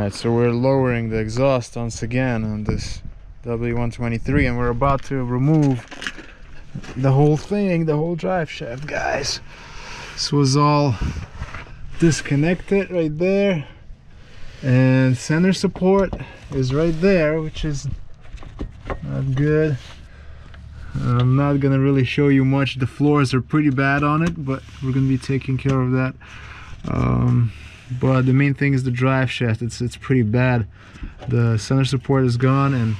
Alright, so we're lowering the exhaust once again on this W123, and we're about to remove the whole thing, the whole drive shaft, guys. This was all disconnected right there, and center support is right there, which is not good. I'm not gonna really show you much. The floors are pretty bad on it, but we're gonna be taking care of that. But the main thing is the drive shaft. It's pretty bad. The center support is gone, and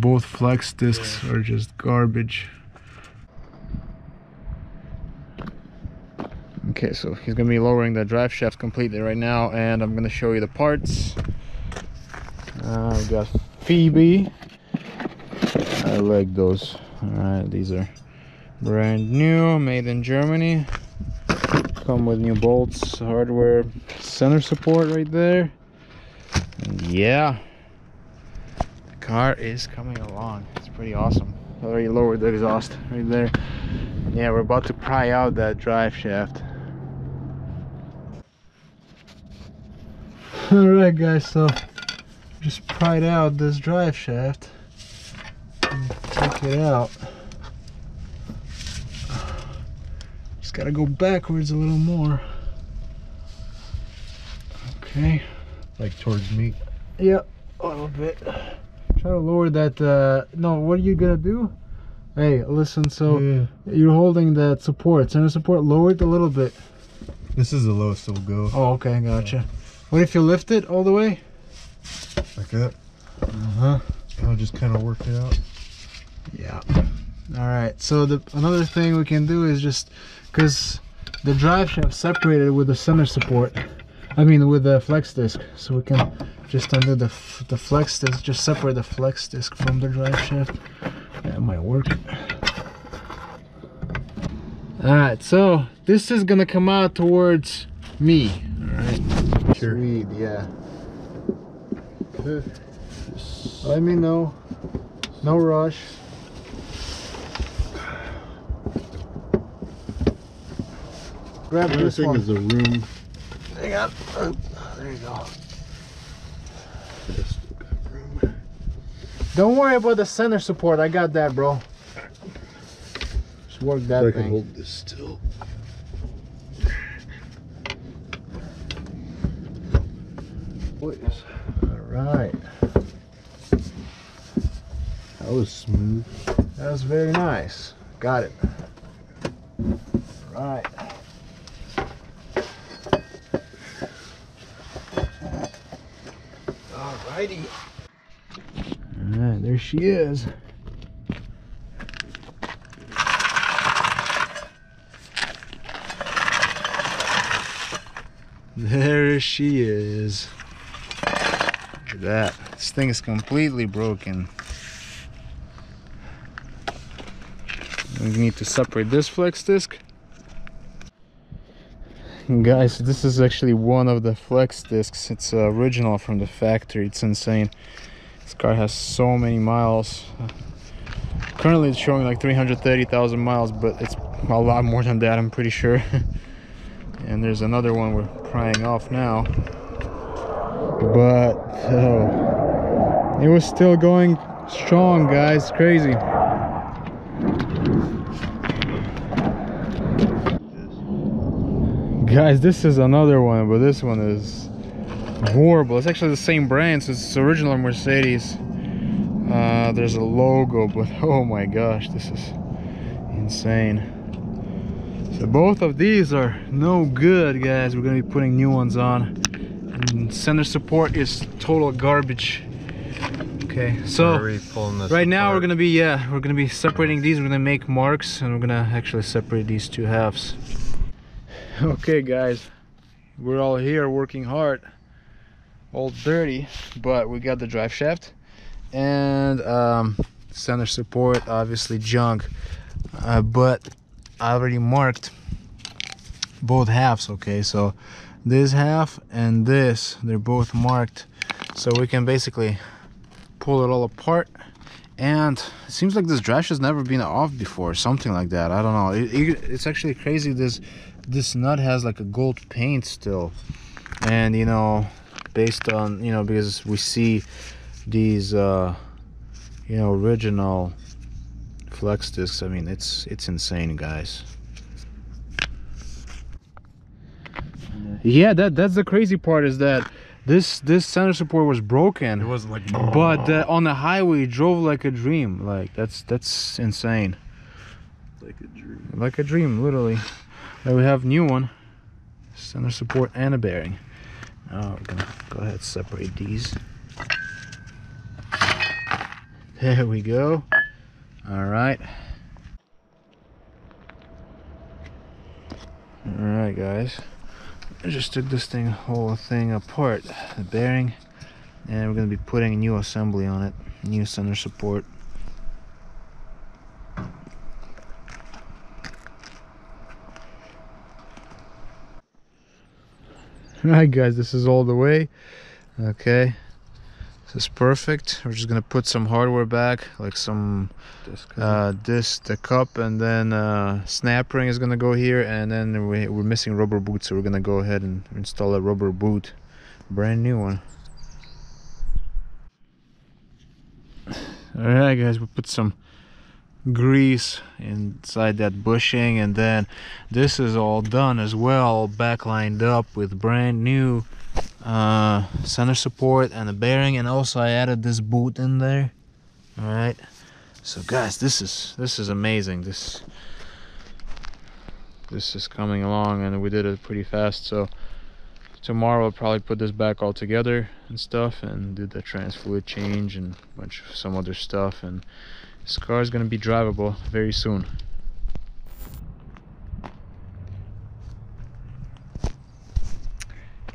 both flex discs are just garbage. Okay, so he's gonna be lowering the drive shaft completely right now, and I'm gonna show you the parts. I've got Phoebe. I like those. Alright, these are brand new, made in Germany. Come with new bolts, hardware, center support right there. And yeah, the car is coming along. It's pretty awesome. Already lowered the exhaust right there. Yeah, we're about to pry out that drive shaft. Alright guys, so just pried out this drive shaft. Take it out. Just gotta go backwards a little more. Okay. Like towards me? Yep, a little bit. Try to lower that. No, what are you gonna do? Hey, listen, so you're holding that support. Center support, lower it a little bit. This is the lowest it'll go. Oh, okay, gotcha. Yeah. What if you lift it all the way? Like that? Uh-huh. I'll just kind of work it out. Yeah. Alright, so another thing we can do is just, because the drive shaft separated with the center support, I mean with the flex disc, so we can just undo the flex disc, just separate the flex disc from the drive shaft. That might work. Alright, so this is gonna come out towards me. Alright. Sure. Sweet, yeah. Good. Let me know. No rush. Grab this one. I think it's a room. Hang on. There you go. Don't worry about the center support. I got that, bro. Just work that thing. I can hold this still. Please. All right. That was smooth. That was very nice. Got it. All right. All righty. All right, there she is. There she is. Look at that. This thing is completely broken. We need to separate this flex disc. And guys, this is actually one of the flex discs. It's original from the factory. It's insane. This car has so many miles. Currently it's showing like 330,000 miles, but it's a lot more than that, I'm pretty sure. And there's another one we're prying off now. But it was still going strong, guys. Crazy. Guys, this is another one, but this one is horrible. It's actually the same brand, so it's original Mercedes. There's a logo, but oh my gosh, this is insane. So both of these are no good, guys. We're gonna be putting new ones on, and center support is total garbage. Okay, so right now we're gonna be separating these. We're gonna make marks, and we're gonna actually separate these two halves. Okay guys, we're all here working hard, all dirty, but we got the drive shaft and center support, obviously junk, but I already marked both halves. Okay, so this half and this, they're both marked, so we can basically pull it all apart. And it seems like this drive has never been off before, something like that. I don't know. It's actually crazy. This nut has like a gold paint still, and you know, based on, you know, because we see these you know, original flex discs. I mean, it's insane, guys. Yeah, that's the crazy part, is that this center support was broken. It was like, but on the highway it drove like a dream. Like that's insane. Like a dream. Like a dream, literally. There we have new one, center support and a bearing. Now we're gonna go ahead and separate these. There we go. All right. All right, guys. I just took this whole thing apart, the bearing, and we're gonna be putting a new assembly on it, new center support. Alright, guys, this is all the way. Okay, this is perfect. We're just gonna put some hardware back, like some disc, the cup, and then snap ring is gonna go here, and then we're missing rubber boot, so we're gonna go ahead and install a rubber boot, brand new one. Alright, guys, we put some grease inside that bushing, and then this is all done as well, back lined up with brand new center support and a bearing, and also I added this boot in there. All right, so guys, this is amazing. This is coming along, and we did it pretty fast, so tomorrow I'll probably put this back all together and stuff, and do the trans fluid change and some other stuff, and this car is going to be drivable very soon.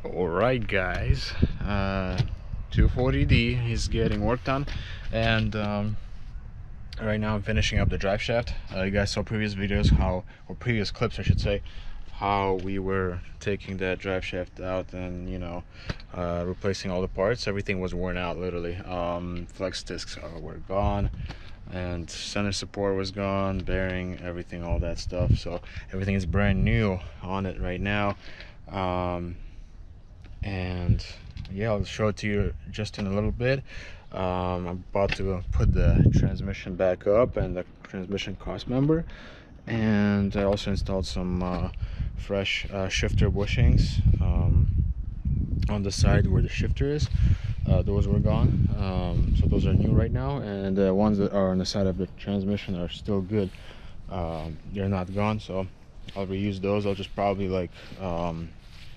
Alright, guys, 240D is getting worked on, and right now I'm finishing up the drive shaft. You guys saw previous videos or previous clips I should say, how we were taking that drive shaft out and, you know, replacing all the parts. Everything was worn out, literally. Flex discs were gone, and center support was gone, bearing, everything, all that stuff. So everything is brand new on it right now, and yeah, I'll show it to you just in a little bit. I'm about to put the transmission back up and the transmission cross member, and I also installed some fresh shifter bushings on the side where the shifter is. Those were gone, so those are new right now, and the ones that are on the side of the transmission are still good. They're not gone, so I'll reuse those. I'll just probably like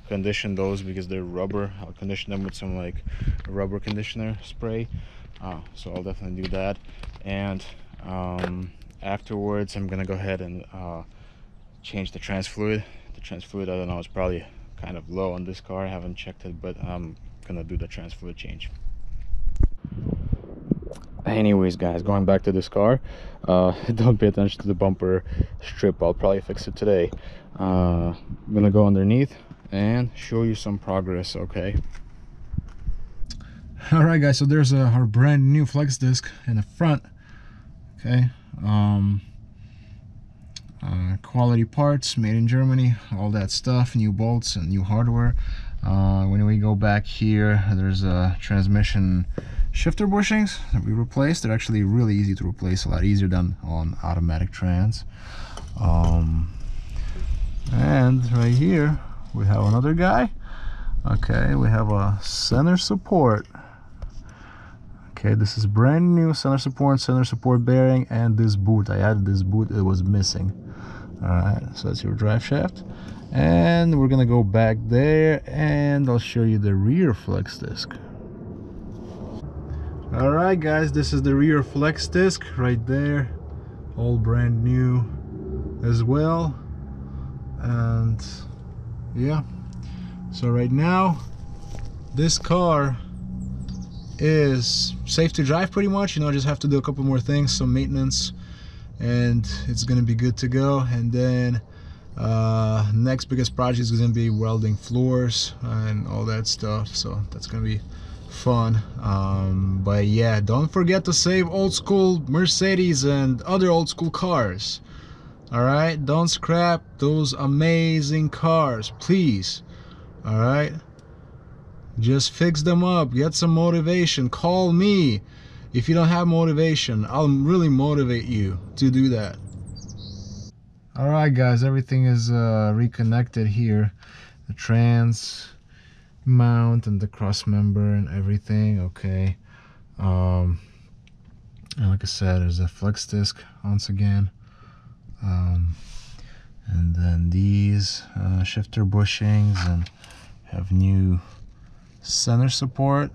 condition those, because they're rubber. I'll condition them with some like rubber conditioner spray, so I'll definitely do that. And afterwards I'm gonna go ahead and change the trans fluid. The trans fluid, I don't know, it's probably kind of low on this car, I haven't checked it, but gonna do the trans fluid change. Anyways, guys, going back to this car, don't pay attention to the bumper strip, I'll probably fix it today. I'm gonna go underneath and show you some progress. Okay. All right, guys, so there's our brand new flex disc in the front. Okay, quality parts, made in Germany, all that stuff, new bolts and new hardware. When we go back here, there's transmission shifter bushings that we replaced. They're actually really easy to replace, a lot easier than on automatic trans. And right here we have another guy. Okay, we have a center support. Okay, this is brand new center support bearing, and this boot. I added this boot, it was missing. All right, so that's your drive shaft. And we're gonna go back there, and I'll show you the rear flex disc. All right, guys, this is the rear flex disc right there, all brand new as well. And yeah, so right now this car is safe to drive pretty much, you know. I just have to do a couple more things, some maintenance, and it's gonna be good to go. And then next biggest project is gonna be welding floors and all that stuff, so that's gonna be fun. But yeah, don't forget to save old school Mercedes and other old school cars. All right, don't scrap those amazing cars, please. All right, Just fix them up, get some motivation, call me. If you don't have motivation, I'll really motivate you to do that. All right guys, everything is reconnected here. The trans mount and the cross member and everything, okay. And like I said, there's a flex disc once again. And then these shifter bushings, and have new center support.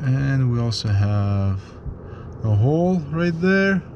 And we also have a hole right there